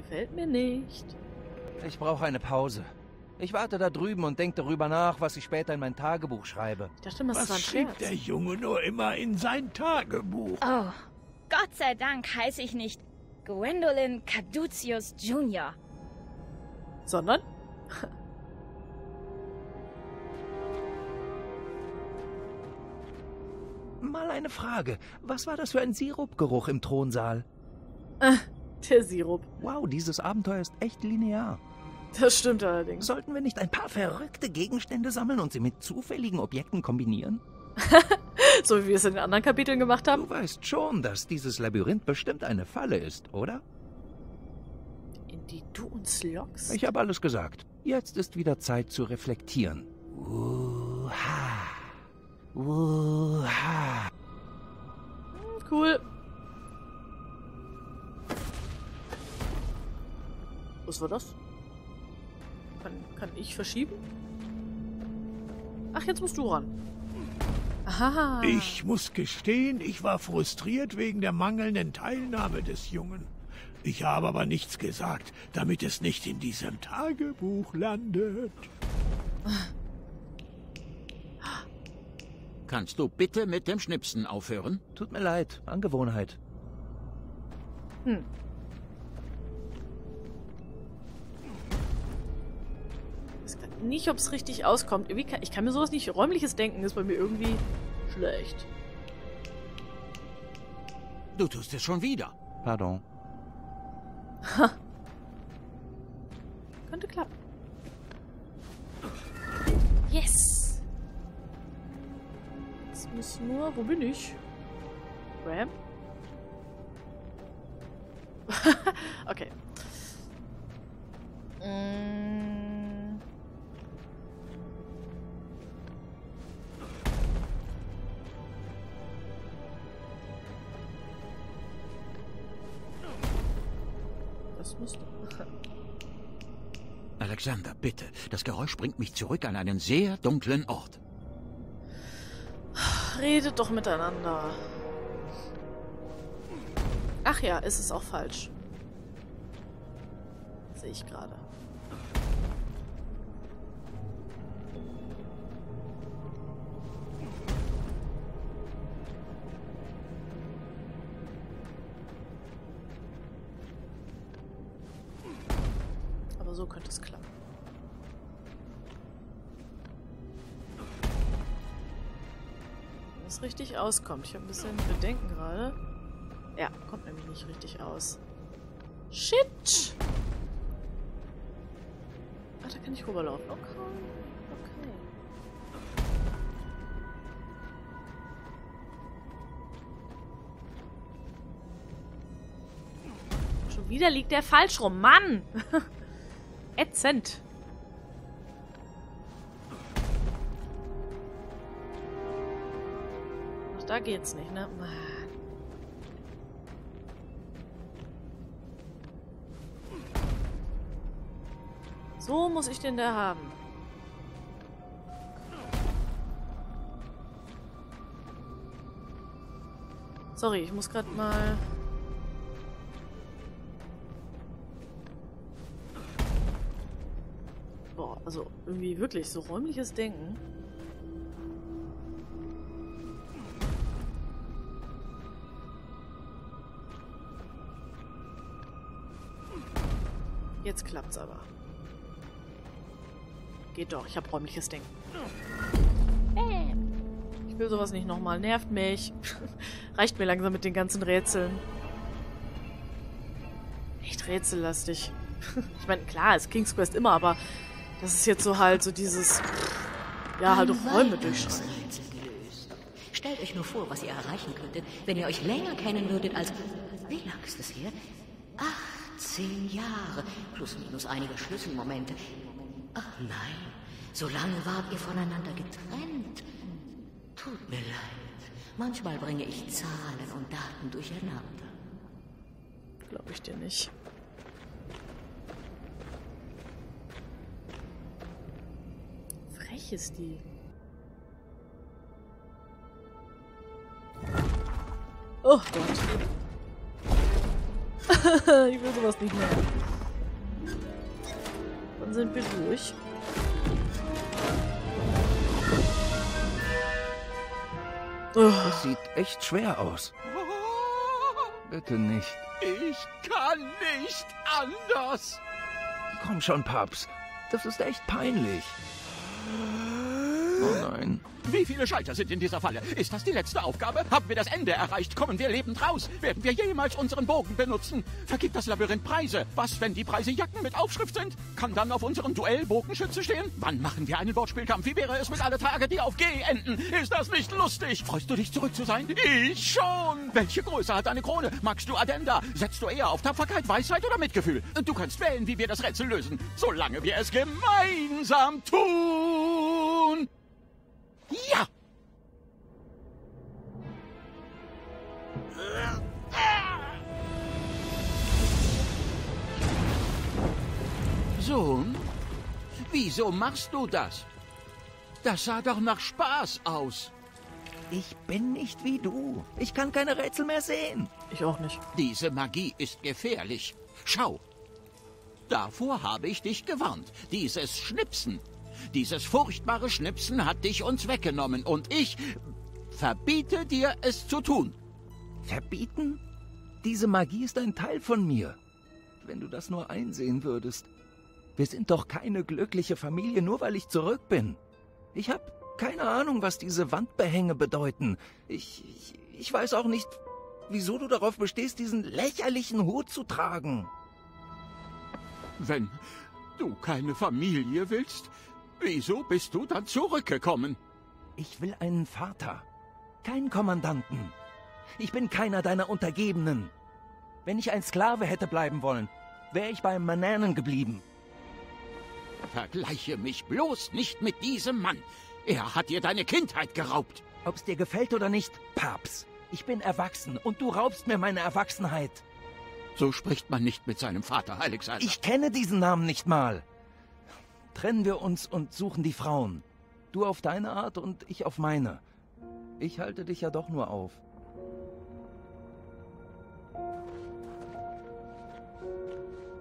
Gefällt mir nicht. Ich brauche eine Pause. Ich warte da drüben und denke darüber nach, was ich später in mein Tagebuch schreibe. Ich dachte, was schreibt der Junge nur immer in sein Tagebuch? Oh, Gott sei Dank heiße ich nicht Gwendolyn Caducius Junior. Sondern? Mal eine Frage. Was war das für ein Sirupgeruch im Thronsaal? Der Sirup. Wow, dieses Abenteuer ist echt linear. Das stimmt allerdings. Sollten wir nicht ein paar verrückte Gegenstände sammeln und sie mit zufälligen Objekten kombinieren? So wie wir es in den anderen Kapiteln gemacht haben? Du weißt schon, dass dieses Labyrinth bestimmt eine Falle ist, oder? In die du uns lockst? Ich habe alles gesagt. Jetzt ist wieder Zeit zu reflektieren. Uha. Uha. Cool. Was war das? Kann ich verschieben? Ach, jetzt musst du ran. Aha. Ich muss gestehen, ich war frustriert wegen der mangelnden Teilnahme des Jungen. Ich habe aber nichts gesagt, damit es nicht in diesem Tagebuch landet. Kannst du bitte mit dem Schnipsen aufhören? Tut mir leid, Angewohnheit. Hm. Nicht, ob es richtig auskommt. Ich kann mir sowas nicht... Räumliches Denken ist bei mir irgendwie schlecht. Du tust es schon wieder. Pardon. Ha. Könnte klappen. Yes! Es muss nur... Wo bin ich? Ram? Okay. Alexander, bitte. Das Geräusch bringt mich zurück an einen sehr dunklen Ort. Redet doch miteinander. Ach ja, ist es auch falsch. Sehe ich gerade. Aber so könnte es klappen. Wenn es richtig auskommt. Ich habe ein bisschen Bedenken gerade. Ja, kommt nämlich nicht richtig aus. Shit! Ach, da kann ich rüberlaufen. Okay. Okay. Schon wieder liegt der falsch rum. Mann! Ätzend. Ach, da geht's nicht, ne? Man. So muss ich den da haben. Sorry, ich muss gerade mal... Also irgendwie wirklich so räumliches Denken. Jetzt klappt's aber. Geht doch, ich habe räumliches Denken. Ich will sowas nicht nochmal. Nervt mich. Reicht mir langsam mit den ganzen Rätseln. Echt rätsellastig. Ich meine, klar, ist King's Quest immer, aber... Das ist jetzt so halt so dieses, ja, halt auch Räume durchschreiten. Stellt euch nur vor, was ihr erreichen könntet, wenn ihr euch länger kennen würdet als, wie lang ist es her? 18 Jahre, plus minus einige Schlüsselmomente. Ach nein, so lange wart ihr voneinander getrennt. Tut mir leid, manchmal bringe ich Zahlen und Daten durcheinander. Glaube ich dir nicht. Ist die. Oh Gott. Ich will sowas nicht mehr. Dann sind wir durch. Das sieht echt schwer aus. Bitte nicht. Ich kann nicht anders. Komm schon, Paps. Das ist echt peinlich. Oh nein. Wie viele Schalter sind in dieser Falle? Ist das die letzte Aufgabe? Haben wir das Ende erreicht? Kommen wir lebend raus? Werden wir jemals unseren Bogen benutzen? Vergibt das Labyrinth Preise? Was, wenn die Preise Jacken mit Aufschrift sind? Kann dann auf unserem Duell Bogenschütze stehen? Wann machen wir einen Wortspielkampf? Wie wäre es mit alle Tage, die auf G enden? Ist das nicht lustig? Freust du dich, zurück zu sein? Ich schon! Welche Größe hat eine Krone? Magst du Addenda? Setzt du eher auf Tapferkeit, Weisheit oder Mitgefühl? Du kannst wählen, wie wir das Rätsel lösen, solange wir es gemeinsam tun! Ja! Sohn, wieso machst du das? Das sah doch nach Spaß aus. Ich bin nicht wie du. Ich kann keine Rätsel mehr sehen. Ich auch nicht. Diese Magie ist gefährlich. Schau. Davor habe ich dich gewarnt. Dieses Schnipsen. Dieses furchtbare Schnipsen hat dich uns weggenommen und ich verbiete dir, es zu tun. Verbieten? Diese Magie ist ein Teil von mir. Wenn du das nur einsehen würdest. Wir sind doch keine glückliche Familie, nur weil ich zurück bin. Ich habe keine Ahnung, was diese Wandbehänge bedeuten. Ich weiß auch nicht, wieso du darauf bestehst, diesen lächerlichen Hut zu tragen. Wenn du keine Familie willst... Wieso bist du dann zurückgekommen? Ich will einen Vater, keinen Kommandanten. Ich bin keiner deiner Untergebenen. Wenn ich ein Sklave hätte bleiben wollen, wäre ich beim Mananen geblieben. Vergleiche mich bloß nicht mit diesem Mann. Er hat dir deine Kindheit geraubt. Ob's dir gefällt oder nicht, Paps. Ich bin erwachsen und du raubst mir meine Erwachsenheit. So spricht man nicht mit seinem Vater, Alexander. Ich kenne diesen Namen nicht mal. Trennen wir uns und suchen die Frauen. Du auf deine Art und ich auf meine. Ich halte dich ja doch nur auf.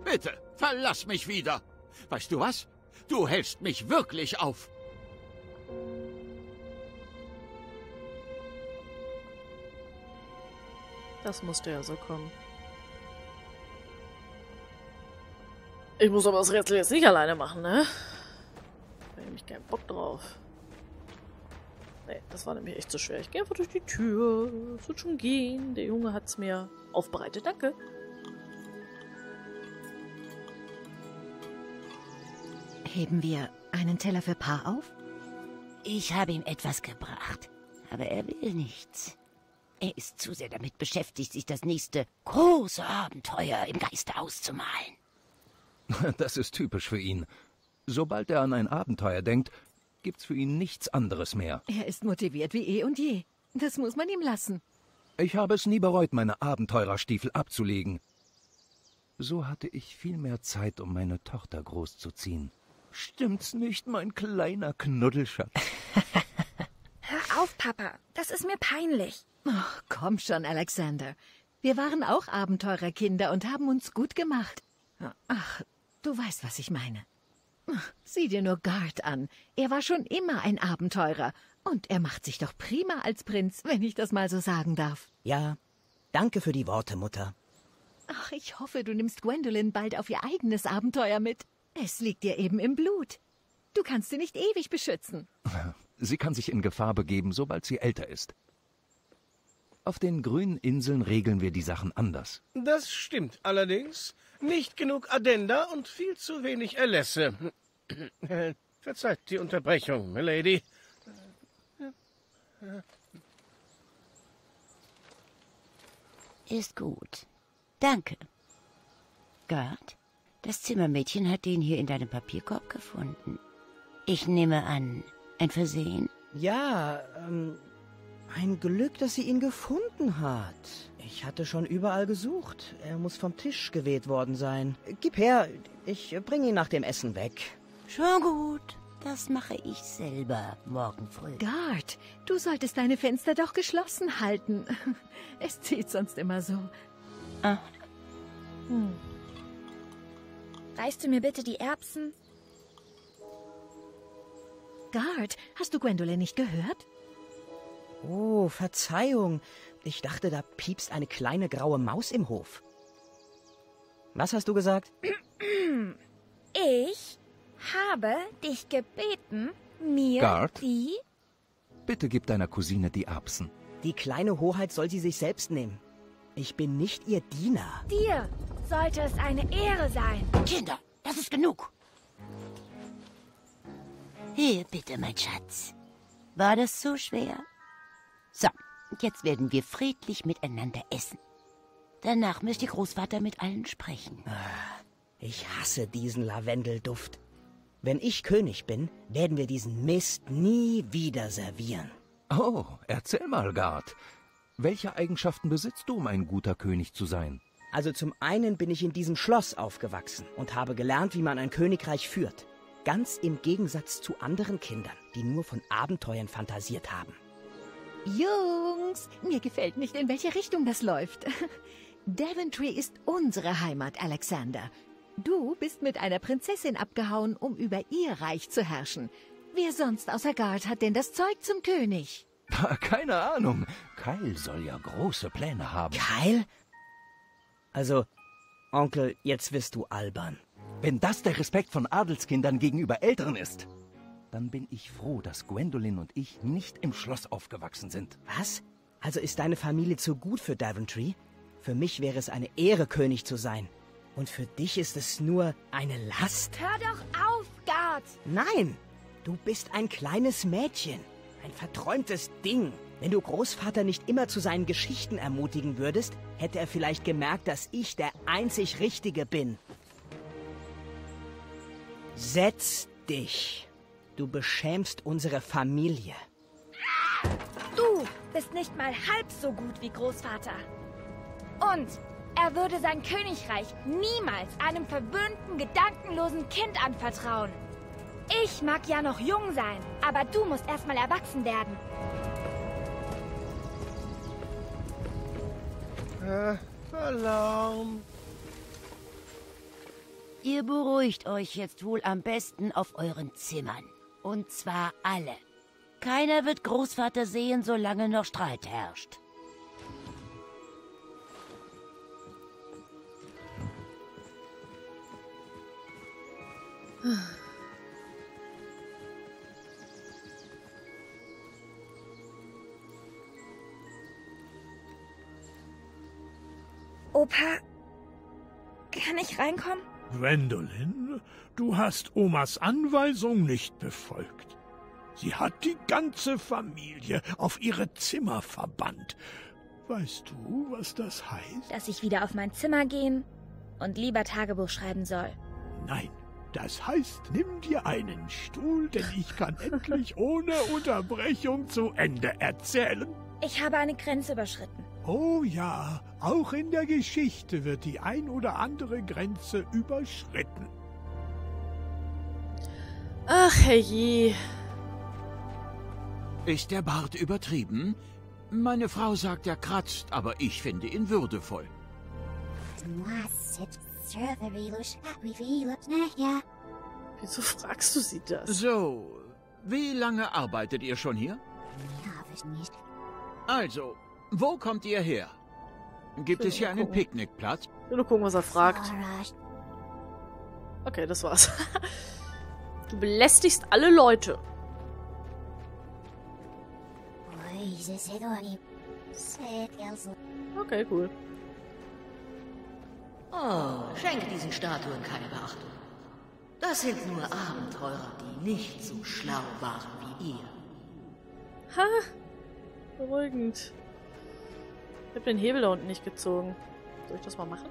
Bitte, verlass mich wieder. Weißt du was? Du hältst mich wirklich auf. Das musste ja so kommen. Ich muss aber das Rätsel jetzt nicht alleine machen, ne? Da habe ich nämlich keinen Bock drauf. Nee, das war nämlich echt zu schwer. Ich gehe einfach durch die Tür. Es wird schon gehen. Der Junge hat's mir aufbereitet. Danke. Heben wir einen Teller für Paar auf? Ich habe ihm etwas gebracht. Aber er will nichts. Er ist zu sehr damit beschäftigt, sich das nächste große Abenteuer im Geiste auszumalen. Das ist typisch für ihn. Sobald er an ein Abenteuer denkt, gibt's für ihn nichts anderes mehr. Er ist motiviert wie eh und je. Das muss man ihm lassen. Ich habe es nie bereut, meine Abenteurerstiefel abzulegen. So hatte ich viel mehr Zeit, um meine Tochter großzuziehen. Stimmt's nicht, mein kleiner Knuddelschatz? Hör auf, Papa. Das ist mir peinlich. Ach, komm schon, Alexander. Wir waren auch Abenteurerkinder und haben uns gut gemacht. Ach, du weißt, was ich meine. Sieh dir nur Gard an. Er war schon immer ein Abenteurer. Und er macht sich doch prima als Prinz, wenn ich das mal so sagen darf. Ja, danke für die Worte, Mutter. Ach, ich hoffe, du nimmst Gwendolyn bald auf ihr eigenes Abenteuer mit. Es liegt dir eben im Blut. Du kannst sie nicht ewig beschützen. Sie kann sich in Gefahr begeben, sobald sie älter ist. Auf den grünen Inseln regeln wir die Sachen anders. Das stimmt allerdings. Nicht genug Addenda und viel zu wenig Erlässe. Verzeiht die Unterbrechung, Milady. Ist gut. Danke. Gard, das Zimmermädchen hat den hier in deinem Papierkorb gefunden. Ich nehme an, ein Versehen? Ja, ein Glück, dass sie ihn gefunden hat. Ich hatte schon überall gesucht. Er muss vom Tisch geweht worden sein. Gib her, ich bringe ihn nach dem Essen weg. Schon gut. Das mache ich selber morgen früh. Gard, du solltest deine Fenster doch geschlossen halten. Es zieht sonst immer so. Ah, Reichst du mir bitte die Erbsen? Gard, hast du Gwendolyn nicht gehört? Oh, Verzeihung. Ich dachte, da piepst eine kleine graue Maus im Hof. Was hast du gesagt? Ich habe dich gebeten, mir Gard, die... Bitte gib deiner Cousine die Erbsen. Die kleine Hoheit soll sie sich selbst nehmen. Ich bin nicht ihr Diener. Dir sollte es eine Ehre sein. Kinder, das ist genug. Hier, bitte, mein Schatz. War das so schwer? So, jetzt werden wir friedlich miteinander essen. Danach möchte Großvater mit allen sprechen. Ich hasse diesen Lavendelduft. Wenn ich König bin, werden wir diesen Mist nie wieder servieren. Oh, erzähl mal, Gard. Welche Eigenschaften besitzt du, um ein guter König zu sein? Also zum einen bin ich in diesem Schloss aufgewachsen und habe gelernt, wie man ein Königreich führt. Ganz im Gegensatz zu anderen Kindern, die nur von Abenteuern fantasiert haben. Jungs, mir gefällt nicht, in welche Richtung das läuft. Daventry ist unsere Heimat, Alexander. Du bist mit einer Prinzessin abgehauen, um über ihr Reich zu herrschen. Wer sonst außer Gard hat denn das Zeug zum König? Keine Ahnung. Kyle soll ja große Pläne haben. Kyle? Also, Onkel, jetzt wirst du albern. Wenn das der Respekt von Adelskindern gegenüber Älteren ist, dann bin ich froh, dass Gwendolyn und ich nicht im Schloss aufgewachsen sind. Was? Also ist deine Familie zu gut für Daventry? Für mich wäre es eine Ehre, König zu sein. Und für dich ist es nur eine Last? Hör doch auf, Gard! Nein! Du bist ein kleines Mädchen. Ein verträumtes Ding. Wenn du Großvater nicht immer zu seinen Geschichten ermutigen würdest, hätte er vielleicht gemerkt, dass ich der einzig Richtige bin. Setz dich. Du beschämst unsere Familie. Du bist nicht mal halb so gut wie Großvater. Und er würde sein Königreich niemals einem verwöhnten, gedankenlosen Kind anvertrauen. Ich mag ja noch jung sein, aber du musst erstmal erwachsen werden. Alarm. Ihr beruhigt euch jetzt wohl am besten auf euren Zimmern. Und zwar alle. Keiner wird Großvater sehen, solange noch Streit herrscht. Opa, kann ich reinkommen? Gwendolyn, du hast Omas Anweisung nicht befolgt. Sie hat die ganze Familie auf ihre Zimmer verbannt. Weißt du, was das heißt? Dass ich wieder auf mein Zimmer gehen und lieber Tagebuch schreiben soll. Nein, das heißt, nimm dir einen Stuhl, denn ich kann endlich ohne Unterbrechung zu Ende erzählen. Ich habe eine Grenze überschritten. Oh ja, auch in der Geschichte wird die ein oder andere Grenze überschritten. Ach herrje. Ist der Bart übertrieben? Meine Frau sagt, er kratzt, aber ich finde ihn würdevoll. Wieso fragst du sie das? So, wie lange arbeitet ihr schon hier? Also... Wo kommt ihr her? Gibt es hier einen Picknickplatz? Ich will nur gucken, was er fragt. Okay, das war's. Du belästigst alle Leute. Okay, cool. Oh, schenk diesen Statuen keine Beachtung. Das sind nur Abenteurer, die nicht so schlau waren wie ihr. Ha? Beruhigend. Ich habe den Hebel da unten nicht gezogen. Soll ich das mal machen?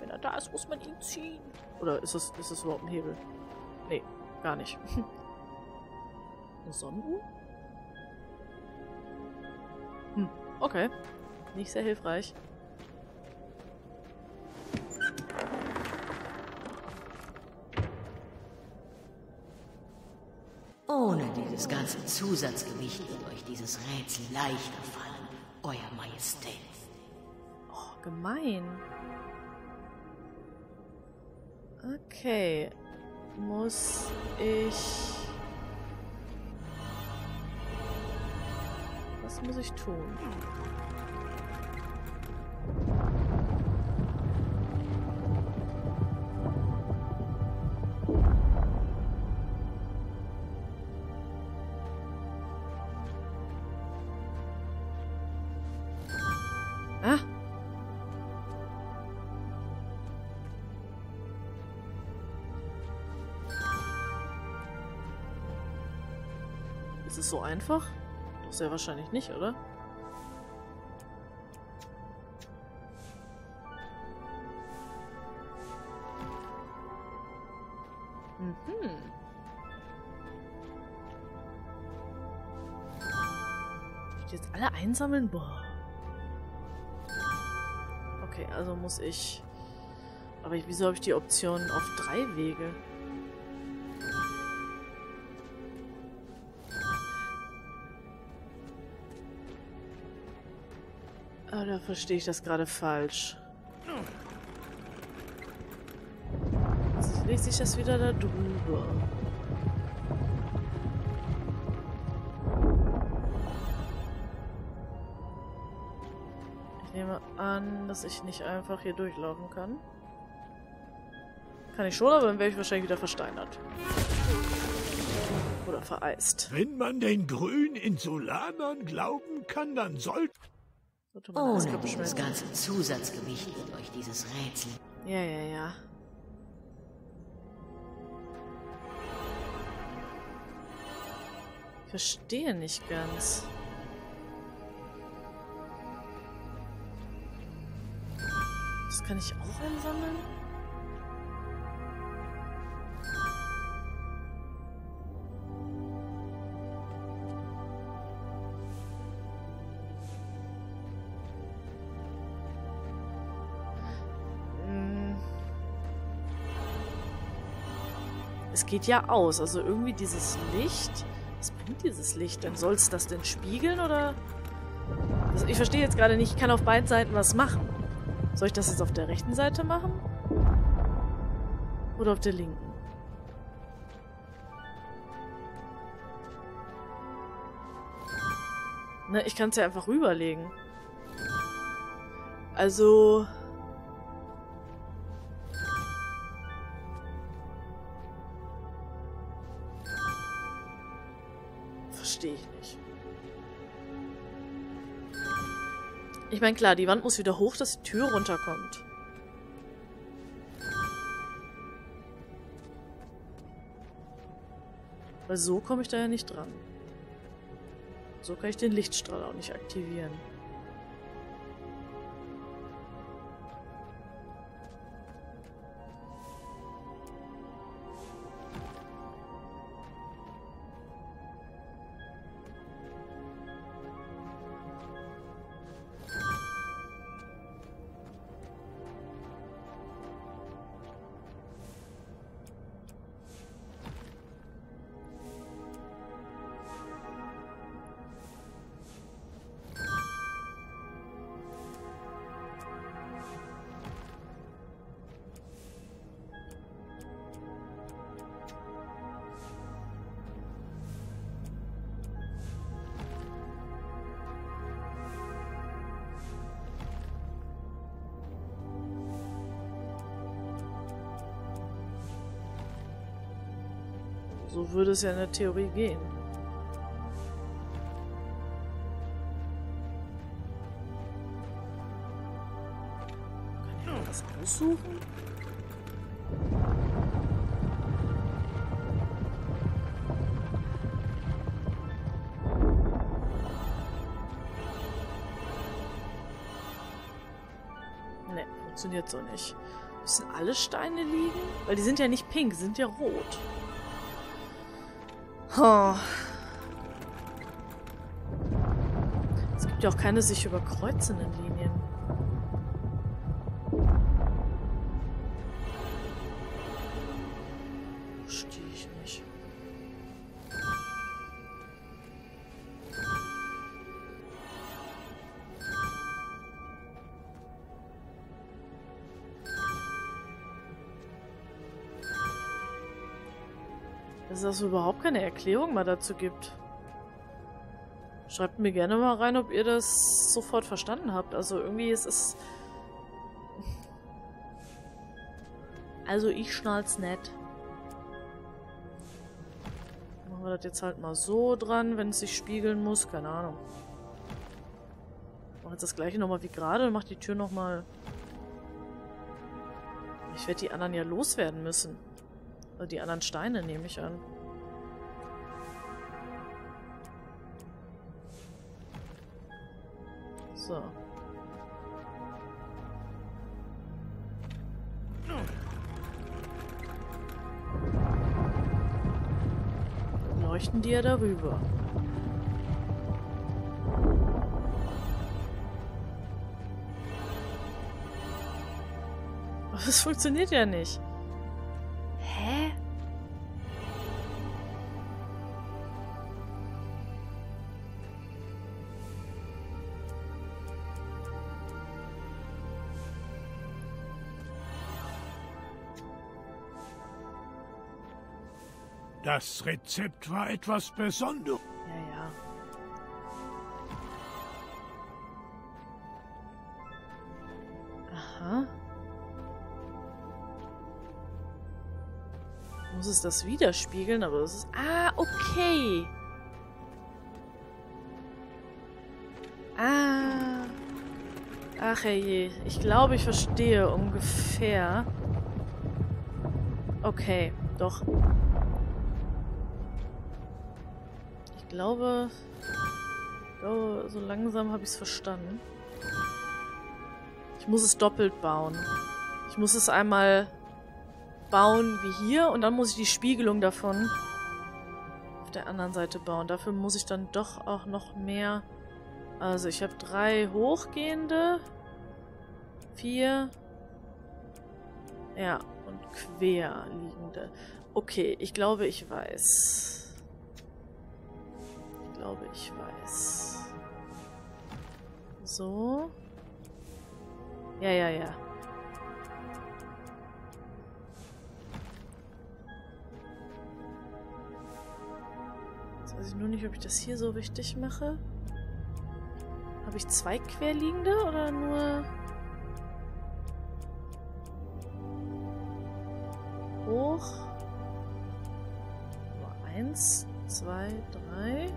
Wenn er da ist, muss man ihn ziehen. Oder ist es überhaupt ein Hebel? Nee, gar nicht. Eine Sonnenuhr? Hm, okay. Nicht sehr hilfreich. Ohne dieses ganze Zusatzgewicht wird euch dieses Rätsel leichter fallen, Euer Majestät. Oh, gemein. Okay. Muss ich... Was muss ich tun? Ist es so einfach? Doch sehr wahrscheinlich nicht, oder? Mhm. Ich jetzt alle einsammeln? Boah. Okay, also muss ich... Aber wieso habe ich die Option auf 3 Wege? Oder verstehe ich das gerade falsch? Jetzt legt sich das wieder da drüber. Ich nehme an, dass ich nicht einfach hier durchlaufen kann. Kann ich schon, aber dann wäre ich wahrscheinlich wieder versteinert. Oder vereist. Wenn man den grünen Insulanern glauben kann, dann sollte... Ohne das ganze Zusatzgewicht wird euch dieses Rätsel. Ja, ja, ja. Ich verstehe nicht ganz. Das kann ich auch einsammeln? Es geht ja aus, also irgendwie dieses Licht. Was bringt dieses Licht? Dann soll es das denn spiegeln, oder? Also ich verstehe jetzt gerade nicht, ich kann auf beiden Seiten was machen. Soll ich das jetzt auf der rechten Seite machen? Oder auf der linken? Ne, ich kann es ja einfach rüberlegen. Also... Verstehe ich nicht. Ich meine, klar, die Wand muss wieder hoch, dass die Tür runterkommt. Weil so komme ich da ja nicht dran. So kann ich den Lichtstrahl auch nicht aktivieren. So würde es ja in der Theorie gehen. Kann ich das aussuchen? Ne, funktioniert so nicht. Müssen alle Steine liegen? Weil die sind ja nicht pink, sind ja rot. Oh. Es gibt ja auch keine sich überkreuzenden Linien. Verstehe ich nicht. dass es überhaupt keine Erklärung mal dazu gibt. Schreibt mir gerne mal rein, ob ihr das sofort verstanden habt. Also irgendwie ist es... Also ich schnall's nicht. Machen wir das jetzt halt mal so dran, wenn es sich spiegeln muss. Keine Ahnung. Ich mache jetzt das gleiche nochmal wie gerade und mache die Tür nochmal... Ich werde die anderen ja loswerden müssen. Oder die anderen Steine, nehme ich an. So. Leuchten die ja darüber. Aber das funktioniert ja nicht. Hä? Das Rezept war etwas Besonderes. Ja, ja. Aha. Muss es das widerspiegeln, aber das ist... Ah, okay. Ah. Ach herrje. Ich glaube, ich verstehe ungefähr. Okay, doch... Ich glaube, so langsam habe ich es verstanden. Ich muss es doppelt bauen. Ich muss es einmal bauen wie hier und dann muss ich die Spiegelung davon auf der anderen Seite bauen. Dafür muss ich dann doch auch noch mehr... Also ich habe 3 hochgehende, 4... Ja, und quer liegende. Okay, ich glaube, ich weiß... Ich glaube, ich weiß. So. Ja, ja, ja. Jetzt weiß ich nur nicht, ob ich das hier so richtig mache. Habe ich 2 querliegende oder nur... hoch? Nur 1, 2, 3...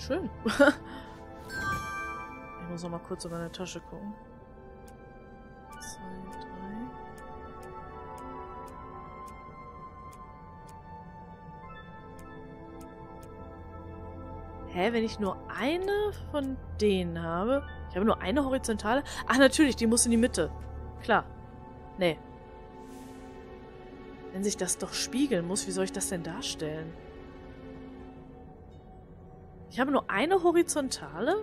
Schön. Ich muss noch mal kurz in meine Tasche gucken. 2, 3. Hä, wenn ich nur eine von denen habe? Ich habe nur eine horizontale? Ach, natürlich, die muss in die Mitte. Klar. Nee. Wenn sich das doch spiegeln muss, wie soll ich das denn darstellen? Ich habe nur eine horizontale?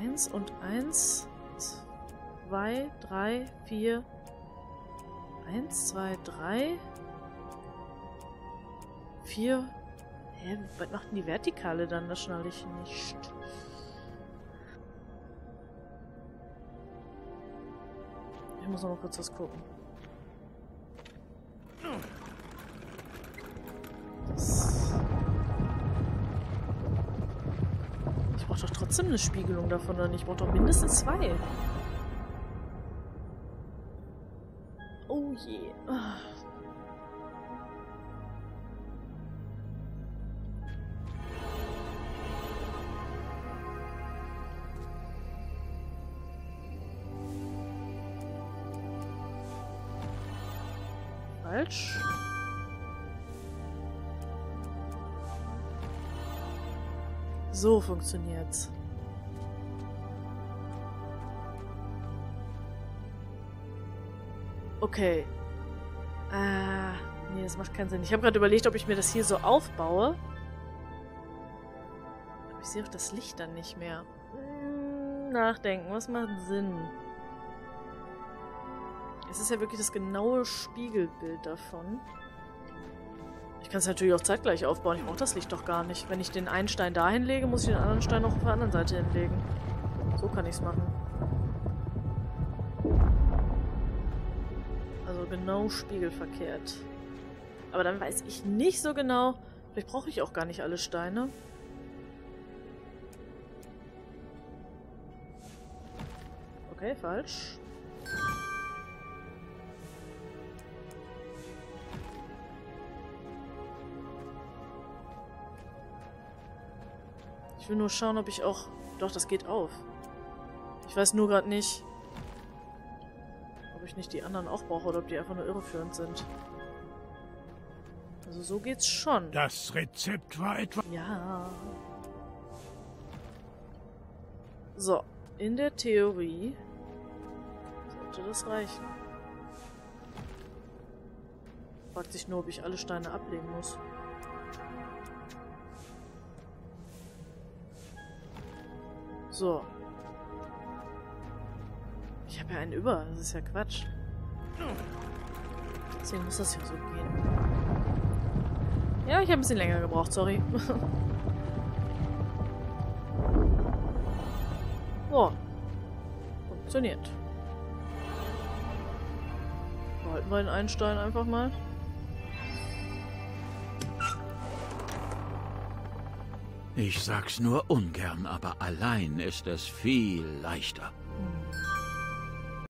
Eins und 1, 2, 3, 4. 1, 2, 3. 4. Hä, was macht denn die Vertikale dann? Das schnalle ich nicht. Ich muss noch mal kurz was gucken. Das... Ich brauche doch trotzdem eine Spiegelung davon, oder nicht? Ich brauche doch mindestens 2. Oh je. Yeah. Falsch. So funktioniert's. Okay. Ah, nee, das macht keinen Sinn. Ich habe gerade überlegt, ob ich mir das hier so aufbaue. Ob ich ich sehe auch das Licht dann nicht mehr. Nachdenken, was macht Sinn? Es ist ja wirklich das genaue Spiegelbild davon. Ich kann es natürlich auch zeitgleich aufbauen. Ich brauche das Licht doch gar nicht. Wenn ich den einen Stein da hinlege, muss ich den anderen Stein auch auf der anderen Seite hinlegen. So kann ich es machen. Also genau spiegelverkehrt. Aber dann weiß ich nicht so genau. Vielleicht brauche ich auch gar nicht alle Steine. Okay, falsch. Ich will nur schauen, ob ich auch... Doch, das geht auf. Ich weiß nur gerade nicht, ob ich nicht die anderen auch brauche oder ob die einfach nur irreführend sind. Also so geht's schon. Das Rezept war etwa... Ja. So, in der Theorie sollte das reichen. Fragt sich nur, ob ich alle Steine ablegen muss. So. Ich habe ja einen über, das ist ja Quatsch. Deswegen muss das ja so gehen. Ja, ich habe ein bisschen länger gebraucht, sorry. So. Funktioniert. Behalten wir den einen Stein einfach mal. Ich sag's nur ungern, aber allein ist es viel leichter.